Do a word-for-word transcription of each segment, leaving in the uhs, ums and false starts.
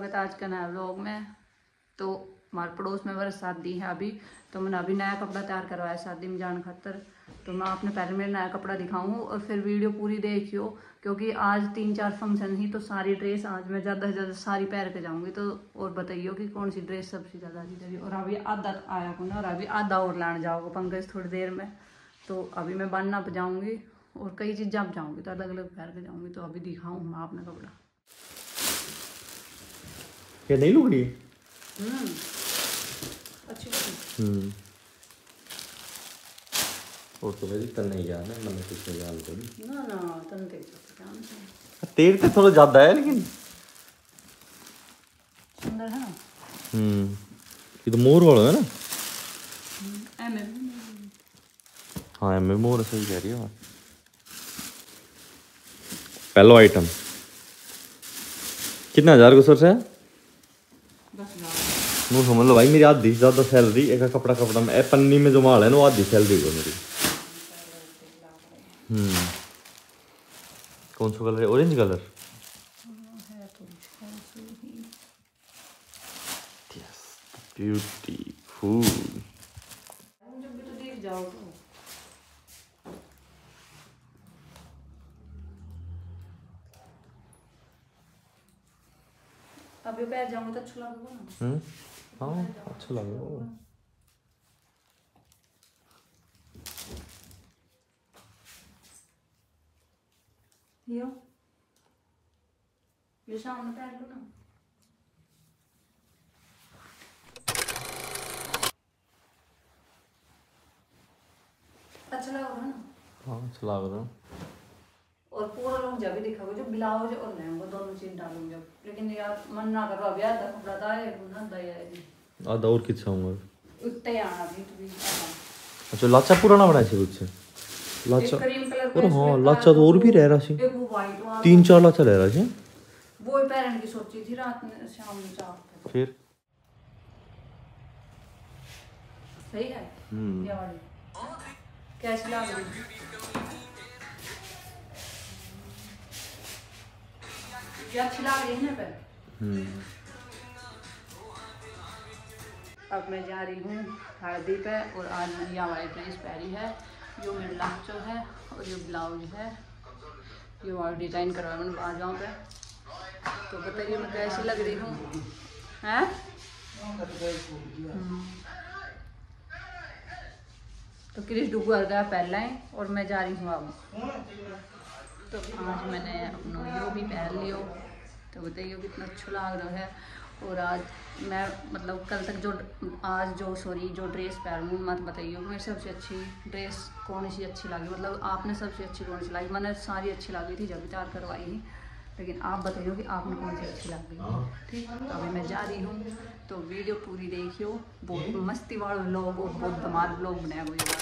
स्वागत है आज का नया व्लॉग में। तो हमारे पड़ोस में वह शादी है अभी, तो मैंने अभी नया कपड़ा तैयार करवाया शादी में जान खातर। तो मैं आपने पहले मेरा नया कपड़ा दिखाऊँ और फिर वीडियो पूरी देखियो, क्योंकि आज तीन चार फंक्शन ही, तो सारी ड्रेस आज मैं ज़्यादा से ज़्यादा सारी पहन के जाऊँगी। तो और बताइयो कि कौन सी ड्रेस सबसे ज़्यादा अच्छी लगी। और अभी आधा आया को ना, और अभी आधा और लाने जाओगे पंकज थोड़ी देर में। तो अभी मैं बनना पे जाऊँगी और कई चीज़ें आप जाऊँगी, तो अलग अलग पहन के जाऊँगी। तो अभी दिखाऊँ मैं आपने कपड़ा क्या नहीं लुक रही। हम्म अच्छी हम्म और तो वैसे तन नहीं जाना है, मैंने कुछ नहीं जान कोई ना ना तन तेज जाता है, तेज तो थोड़ा ज्यादा है लेकिन सुंदर है ना। हम्म ये तो मोर वाला है ना। एम एम हाँ एम एम मोर सही कह रही हो। पहला आइटम कितना हजार का सोर्स है? नो समझ लो भाई मेरी आधी ज़्यादा सैलरी एक कपड़ा कपड़ा में ए पन्नी में जो माल है ना वो आधी सैलरी को मेरी। हम्म कौन सा कलर है? ऑरेंज कलर है तो यस ब्यूटीफुल। जब भी तो देख जाओ तो अभी पैर जाऊंगा तो अच्छा लगेगा ना। हम्म हाँ अच्छा लगेगा। यो ये सामने पैर लो ना। अच्छा लगेगा ना। हाँ अच्छा लगेगा। और पूरा लहंगा भी दिखाओ, जो ब्लाउज और लहंगा दोनों चीज डालूंगा। लेकिन यार मन ना कर रहा ब्याह तक कपड़ा डाले ना दया आ दौर की छाऊंगा उतते आना भी तो भी। अच्छा लाचा पुराना बनाया छे कुछ लाचा और हां लाचा तो और भी रह रहा सी, तीन चार लाचा रह रहा सी। वो ही पेरेंट की सोची थी रात में शाम में चार फिर सही है। हम्म ये वाली कैसी लग रही क्या छिला लेने पर। अब मैं जा रही हूँ हल्दी पे, और आज मैंने यह वाली ड्रेस पहनी है, जो मेरा लाचो है और ये ब्लाउज है, ये वाला डिजाइन करवाया मैंने बाजाओं पे। तो बताइए मैं कैसी लग रही हूँ हैं। तो क्रिश डुगू आ गया पहला ही, और मैं जा रही हूँ अब। तो आज मैंने अपना यो भी पहन लियो, तो बताइए कितना अच्छा लग रहा है। और आज मैं मतलब कल तक जो आज जो सॉरी जो ड्रेस पहनूँ मत बताइए मेरी सबसे अच्छी ड्रेस कौन सी अच्छी लगी, मतलब आपने सबसे अच्छी कौन सी लगी। मैंने सारी अच्छी लगी थी जब तैयार करवाई, लेकिन आप बताइए कि आपने कौन सी अच्छी लगी। ठीक तो अभी मैं जा रही हूँ, तो वीडियो पूरी देखियो। बहुत मस्ती वाला व्लॉग और बहुत धमाल व्लॉग बनाया हुआ।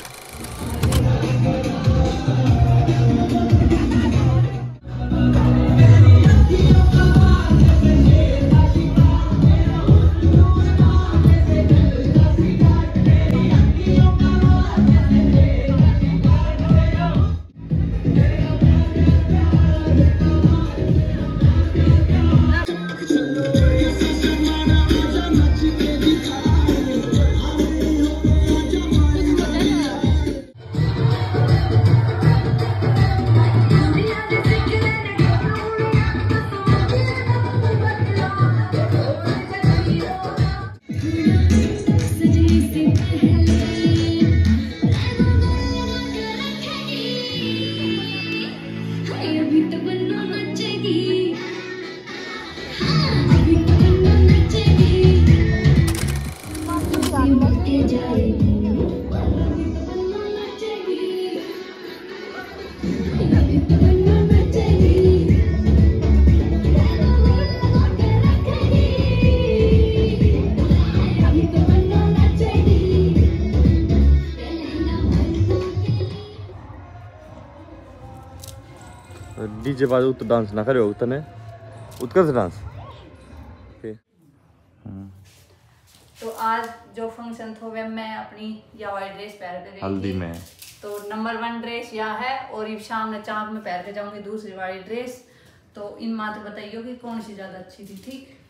डीजे बाद उत डांस ना करे उतने उत्कर्ष डांस। तो आज जो फंक्शन था वे मैं अपनी या वाली ड्रेस पहन के हल्दी में, तो नंबर वन ड्रेस यह है, और ये शाम में चाँद में पहन के जाऊंगी दूसरी वाली ड्रेस। तो इन मात्र बताइयो कि कौन सी ज्यादा अच्छी थी। ठीक